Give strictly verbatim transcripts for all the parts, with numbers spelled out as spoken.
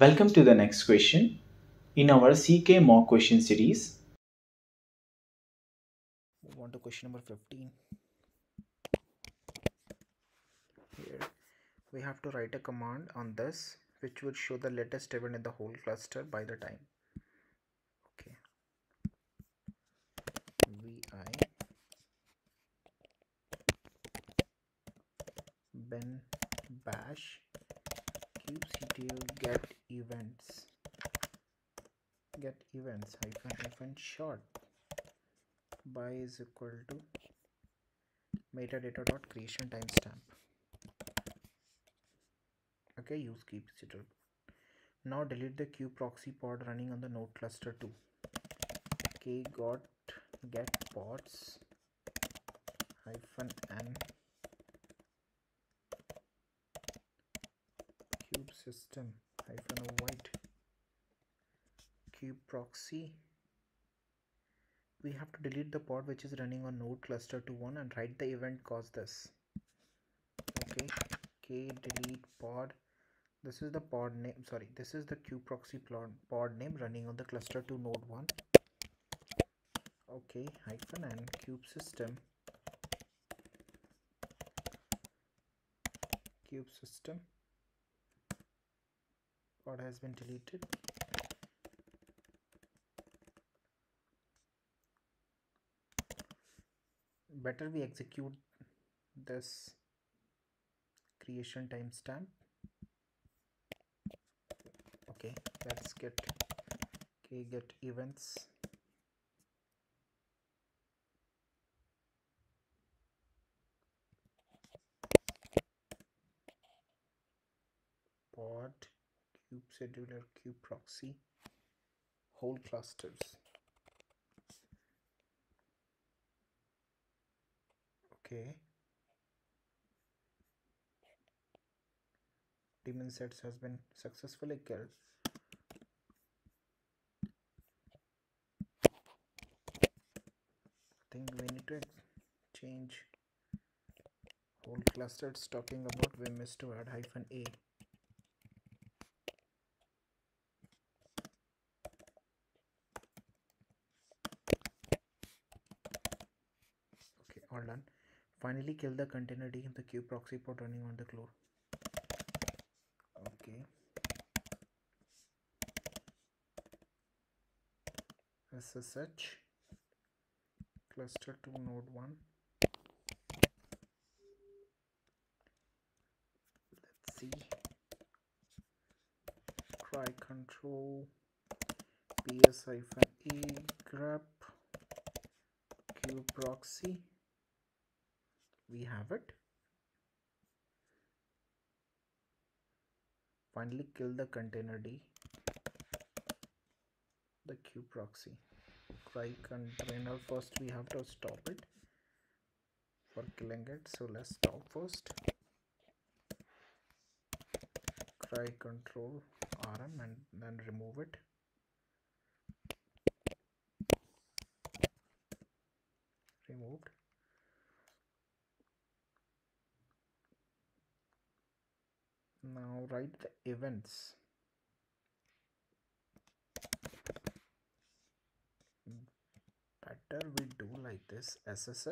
Welcome to the next question in our C K mock question series. Move on to question number fifteen. Here we have to write a command on this which would show the latest event in the whole cluster by the time. Okay. Vi ben bash kubectl get events get events hyphen hyphen short by is equal to metadata dot creation timestamp. Okay, use kubectl. Now delete the kube-proxy pod running on the node cluster two. K got get pods hyphen n system hyphen void kube-proxy. We have to delete the pod which is running on node cluster two one and write the event cause this. Okay, k delete pod. This is the pod name. Sorry, this is the kube-proxy pod name running on the cluster two node one. Okay, hyphen and kube-system kube-system. Pod has been deleted. Better we execute this creation timestamp. Okay, let's get okay, get events. Pod scheduler kube-proxy whole clusters. Okay, Daemon sets has been successfully killed. I think we need to change whole clusters. Talking about, we missed to add hyphen a. All done. Finally kill the container D in the kube-proxy pod running on the core. Okay, ssh cluster two node one. Let's see, try control ps hyphen e grep kube-proxy. We have it. Finally kill the container D, the kube-proxy. Try container first. We have to stop it for killing it. So let's stop first. Try control rm and then remove it. Removed. Now write the events. Better we do like this, ssh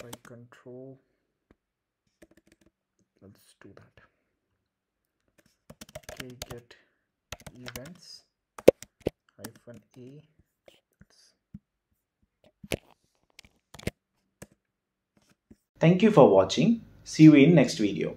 try control. Let's do that. Okay, get events hyphen a. Thank you for watching. See you in next video.